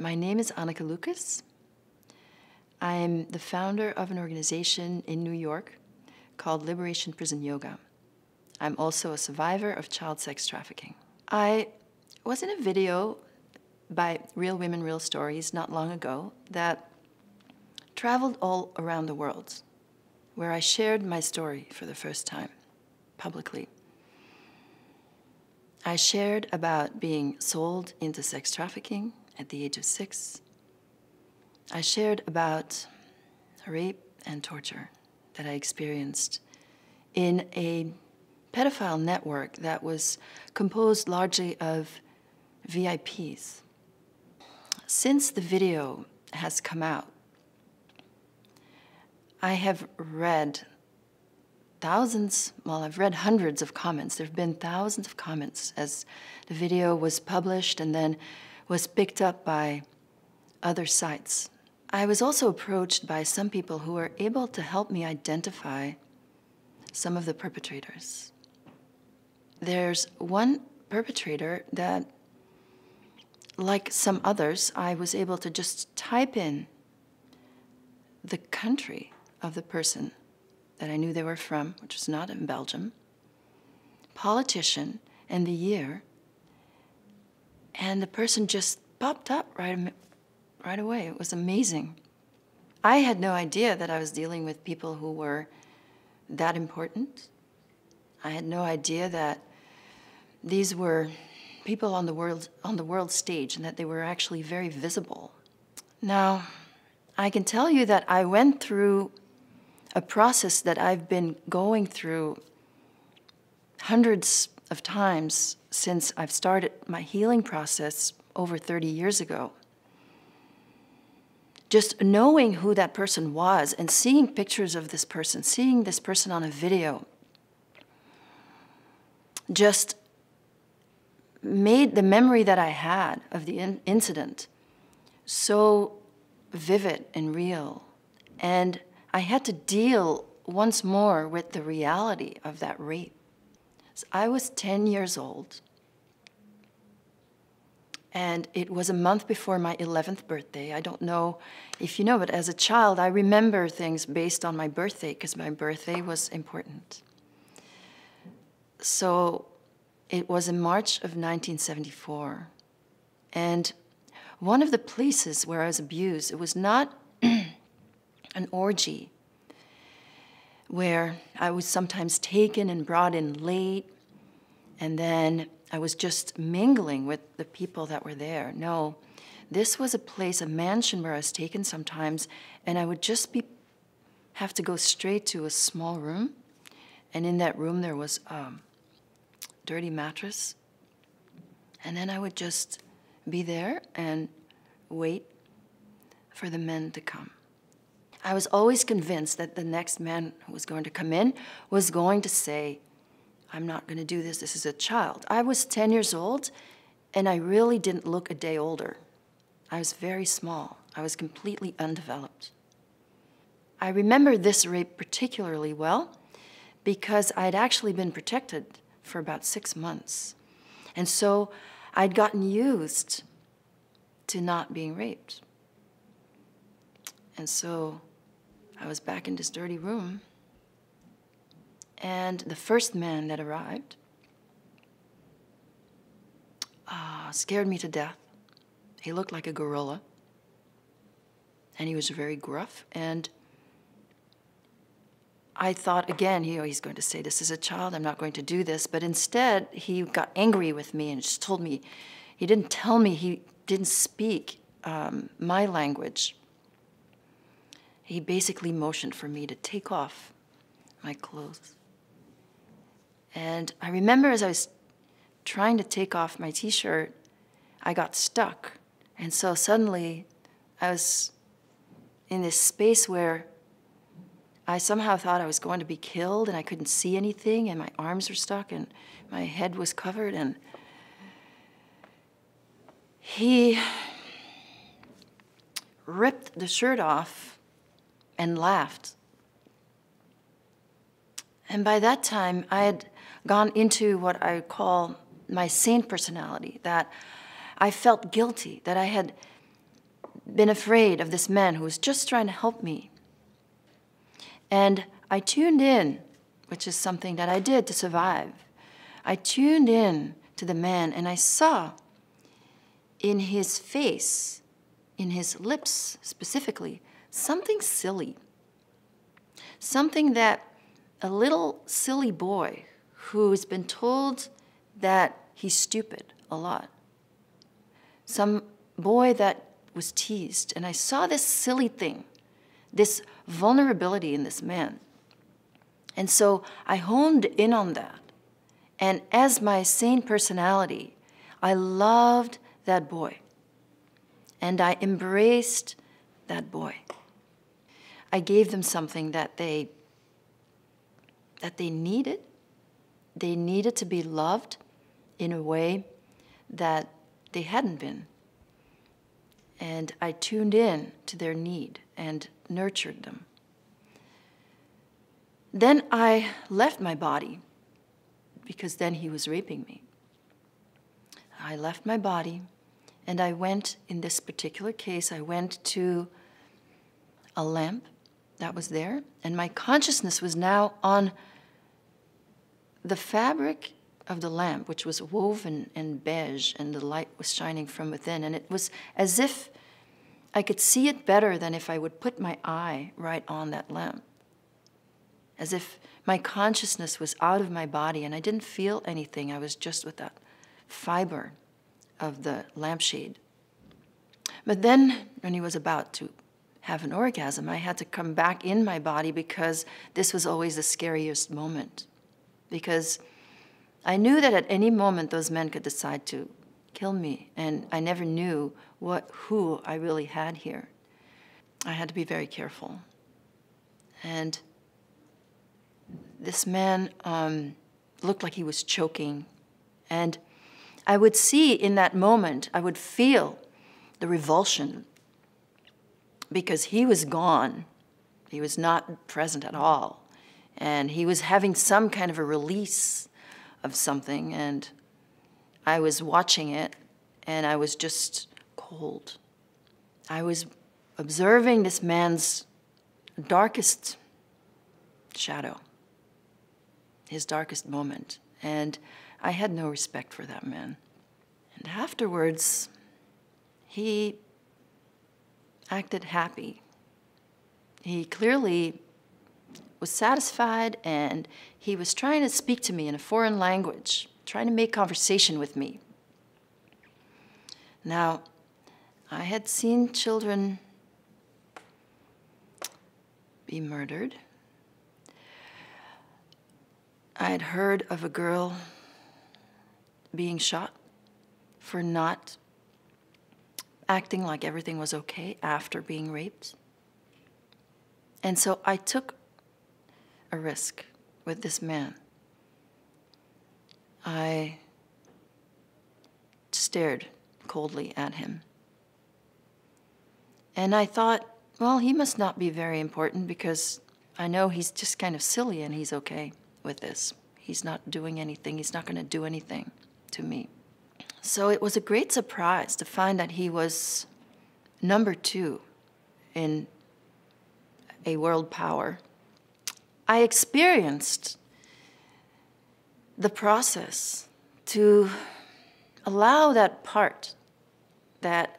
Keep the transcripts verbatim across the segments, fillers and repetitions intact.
My name is Anneke Lucas. I'm the founder of an organization in New York called Liberation Prison Yoga. I'm also a survivor of child sex trafficking. I was in a video by Real Women, Real Stories not long ago that traveled all around the world, where I shared my story for the first time publicly. I shared about being sold into sex trafficking at the age of six. I shared about rape and torture that I experienced in a pedophile network that was composed largely of V I Ps. Since the video has come out, I have read thousands, well, I've read hundreds of comments. There have been thousands of comments as the video was published and then was picked up by other sites. I was also approached by some people who were able to help me identify some of the perpetrators. There's one perpetrator that, like some others, I was able to just type in the country of the person that I knew they were from, which was not in Belgium, politician, and the year, and the person just popped up right, right away. It was amazing. I had no idea that I was dealing with people who were that important. I had no idea that these were people on the world, on the world stage and that they were actually very visible. Now, I can tell you that I went through a process that I've been going through hundreds of times since I've started my healing process over thirty years ago. Just knowing who that person was and seeing pictures of this person, seeing this person on a video, just made the memory that I had of the in incident so vivid and real. And I had to deal once more with the reality of that rape. So I was ten years old, and it was a month before my eleventh birthday. I don't know if you know, but as a child, I remember things based on my birthday because my birthday was important. So it was in March of nineteen seventy-four. And one of the places where I was abused, it was not an orgy where I was sometimes taken and brought in late, and then I was just mingling with the people that were there. No, this was a place, a mansion where I was taken sometimes, and I would just be, have to go straight to a small room, and in that room there was a dirty mattress, and then I would just be there and wait for the men to come. I was always convinced that the next man who was going to come in was going to say, I'm not going to do this, this is a child. I was ten years old, and I really didn't look a day older. I was very small. I was completely undeveloped. I remember this rape particularly well because I'd actually been protected for about six months. And so I'd gotten used to not being raped. And so I was back in this dirty room, and the first man that arrived uh, scared me to death. He looked like a gorilla, and he was very gruff, and I thought again, you know, he's going to say, this is a child, I'm not going to do this, but instead he got angry with me and just told me, he didn't tell me, he didn't speak um, my language. He basically motioned for me to take off my clothes. And I remember as I was trying to take off my t-shirt, I got stuck. And so suddenly I was in this space where I somehow thought I was going to be killed, and I couldn't see anything, and my arms were stuck, and my head was covered, and he ripped the shirt off and laughed. And by that time, I had gone into what I call my sane personality, that I felt guilty, that I had been afraid of this man who was just trying to help me. And I tuned in, which is something that I did to survive. I tuned in to the man and I saw in his face, in his lips specifically, something silly. Something that a little silly boy who's been told that he's stupid a lot. Some boy that was teased, and I saw this silly thing, this vulnerability in this man. And so I honed in on that. And as my sane personality, I loved that boy. And I embraced that boy. I gave them something that they, that they needed. They needed to be loved in a way that they hadn't been. And I tuned in to their need and nurtured them. Then I left my body, because then he was raping me. I left my body, and I went, in this particular case, I went to a lamp that was there, and my consciousness was now on the fabric of the lamp, which was woven and beige, and the light was shining from within, and it was as if I could see it better than if I would put my eye right on that lamp. As if my consciousness was out of my body, and I didn't feel anything. I was just with that fiber of the lampshade. But then, when he was about to have an orgasm, I had to come back in my body, because this was always the scariest moment. Because I knew that at any moment those men could decide to kill me, and I never knew what, who I really had here. I had to be very careful. And this man um, looked like he was choking, and I would see in that moment, I would feel the revulsion, because he was gone. He was not present at all. And he was having some kind of a release of something, and I was watching it, and I was just cold. I was observing this man's darkest shadow, his darkest moment, and I had no respect for that man. And afterwards, he acted happy. He clearly was satisfied, and he was trying to speak to me in a foreign language, trying to make conversation with me. Now, I had seen children be murdered. I had heard of a girl being shot for not acting like everything was okay after being raped. And so I took a risk with this man. I stared coldly at him. And I thought, well, he must not be very important, because I know he's just kind of silly and he's okay with this. He's not doing anything. He's not going to do anything to me. So it was a great surprise to find that he was number two in a world power. I experienced the process to allow that part that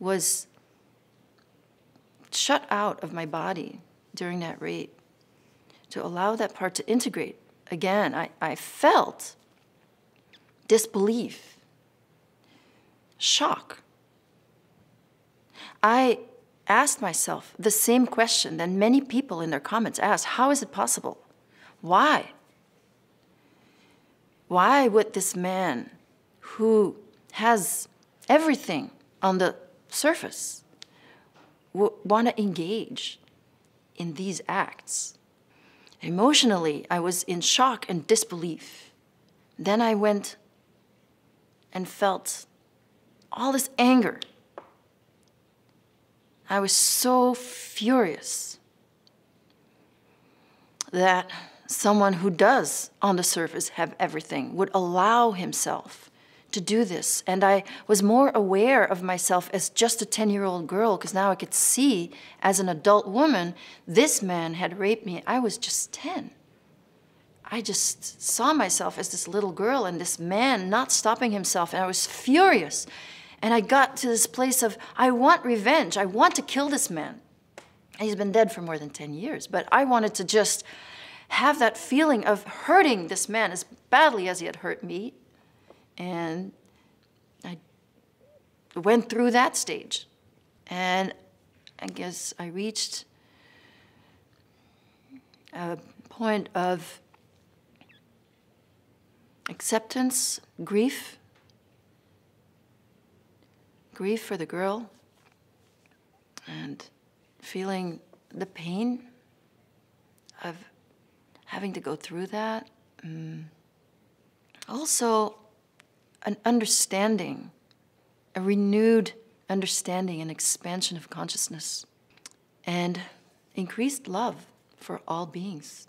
was shut out of my body during that rape, to allow that part to integrate again. I, I felt disbelief, shock. I asked myself the same question that many people in their comments asked. How is it possible? Why? Why would this man, who has everything on the surface, want to engage in these acts? Emotionally, I was in shock and disbelief. Then I went and felt all this anger. I was so furious that someone who does, on the surface, have everything would allow himself to do this. And I was more aware of myself as just a ten-year-old girl, because now I could see, as an adult woman, this man had raped me. I was just ten. I just saw myself as this little girl and this man not stopping himself, and I was furious. And I got to this place of, I want revenge. I want to kill this man. He's been dead for more than ten years, but I wanted to just have that feeling of hurting this man as badly as he had hurt me. And I went through that stage. And I guess I reached a point of acceptance, grief, grief for the girl, and feeling the pain of having to go through that. Mm. Also, an understanding, a renewed understanding and expansion of consciousness, and increased love for all beings.